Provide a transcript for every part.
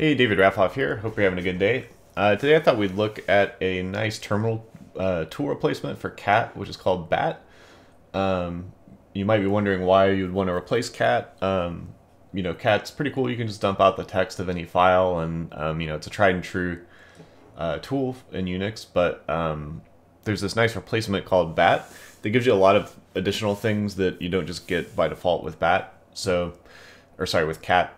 Hey, David Raffoff here. Hope you're having a good day. Today I thought we'd look at a nice terminal tool replacement for Cat, which is called Bat. You might be wondering why you'd want to replace Cat. You know, Cat's pretty cool. You can just dump out the text of any file, and you know, it's a tried and true tool in Unix. But there's this nice replacement called Bat that gives you a lot of additional things that you don't just get by default with Bat. So, or sorry, with Cat.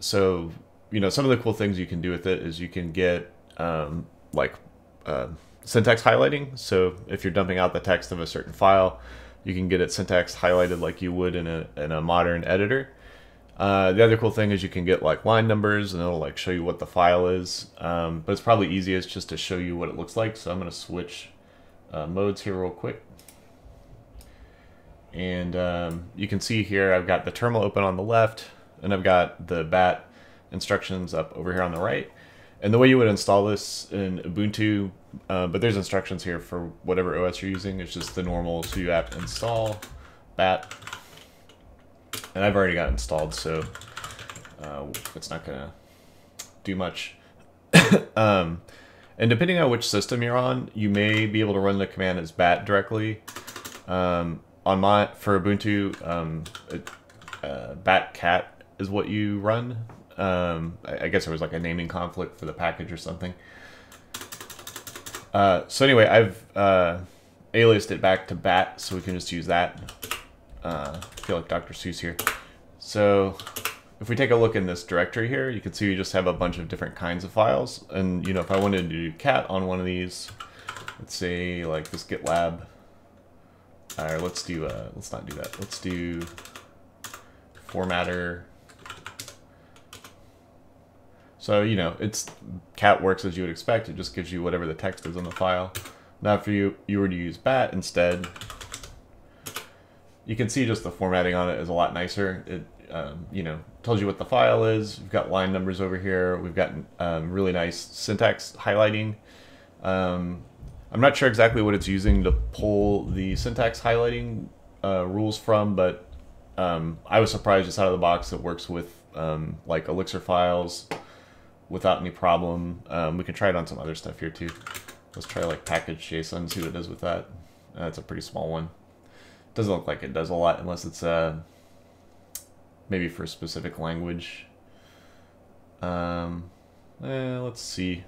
So, you know, some of the cool things you can do with it is you can get syntax highlighting. So if you're dumping out the text of a certain file, you can get it syntax highlighted like you would in a modern editor. The other cool thing is you can get like line numbers, and it'll like show you what the file is. But it's probably easiest just to show you what it looks like. So I'm going to switch modes here real quick. And you can see here I've got the terminal open on the left, and I've got the Bat instructions up over here on the right. And the way you would install this in Ubuntu, but there's instructions here for whatever OS you're using. It's just the normal sudo apt install bat. And I've already got it installed, so it's not gonna do much. And depending on which system you're on, you may be able to run the command as bat directly. For Ubuntu, bat cat is what you run. I guess there was like a naming conflict for the package or something. So anyway, I've aliased it back to bat, so we can just use that. I feel like Dr. Seuss here. So if we take a look in this directory here, you can see you just have a bunch of different kinds of files. And you know, if I wanted to do cat on one of these, let's say like this GitLab, or let's do let's not do that. Let's do formatter. So, you know, cat works as you would expect. It just gives you whatever the text is on the file. Now, if you were to use bat instead, you can see just the formatting on it is a lot nicer. It, you know, tells you what the file is. We've got line numbers over here. We've got really nice syntax highlighting. I'm not sure exactly what it's using to pull the syntax highlighting rules from, but I was surprised just out of the box it works with like Elixir files without any problem. We can try it on some other stuff here too. Let's try like package.json, see what it does with that. That's a pretty small one. Doesn't look like it does a lot unless it's maybe for a specific language. Let's see.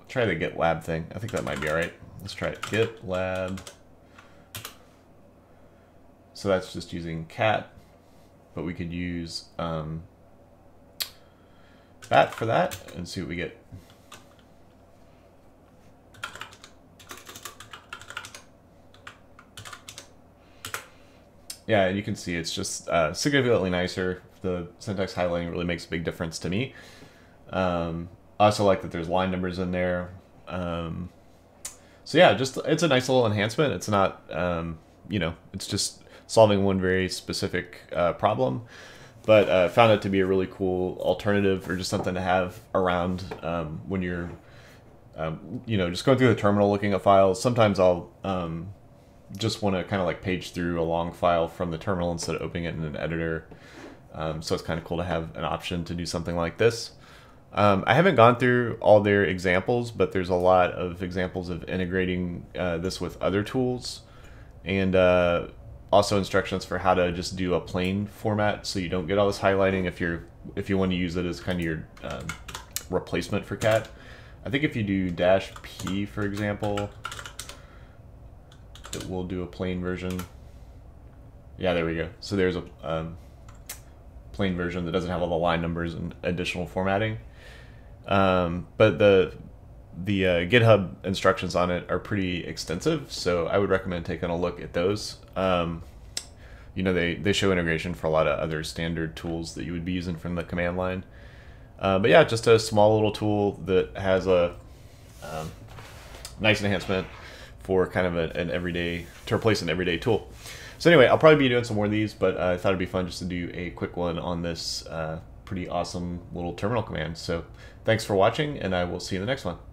I'll try the GitLab thing. I think that might be all right. Let's try it. GitLab. So that's just using cat, but we could use bat for that and see what we get. Yeah, and you can see it's just significantly nicer. The syntax highlighting really makes a big difference to me. I also like that there's line numbers in there. So yeah, just it's a nice little enhancement. It's not, you know, it's just solving one very specific problem, but found it to be a really cool alternative, or just something to have around when you're, you know, just going through the terminal looking at files. Sometimes I'll just want to kind of like page through a long file from the terminal instead of opening it in an editor. So it's kind of cool to have an option to do something like this. I haven't gone through all their examples, but there's a lot of examples of integrating this with other tools, and also instructions for how to just do a plain format so you don't get all this highlighting if you want to use it as kind of your replacement for cat. I think if you do -p, for example, it will do a plain version. Yeah, there we go. So there's a plain version that doesn't have all the line numbers and additional formatting. But the GitHub instructions on it are pretty extensive, so I would recommend taking a look at those. You know, they show integration for a lot of other standard tools that you would be using from the command line. But yeah, just a small little tool that has a nice enhancement for kind of to replace an everyday tool. So anyway, I'll probably be doing some more of these, but I thought it'd be fun just to do a quick one on this pretty awesome little terminal command. So thanks for watching, and I will see you in the next one.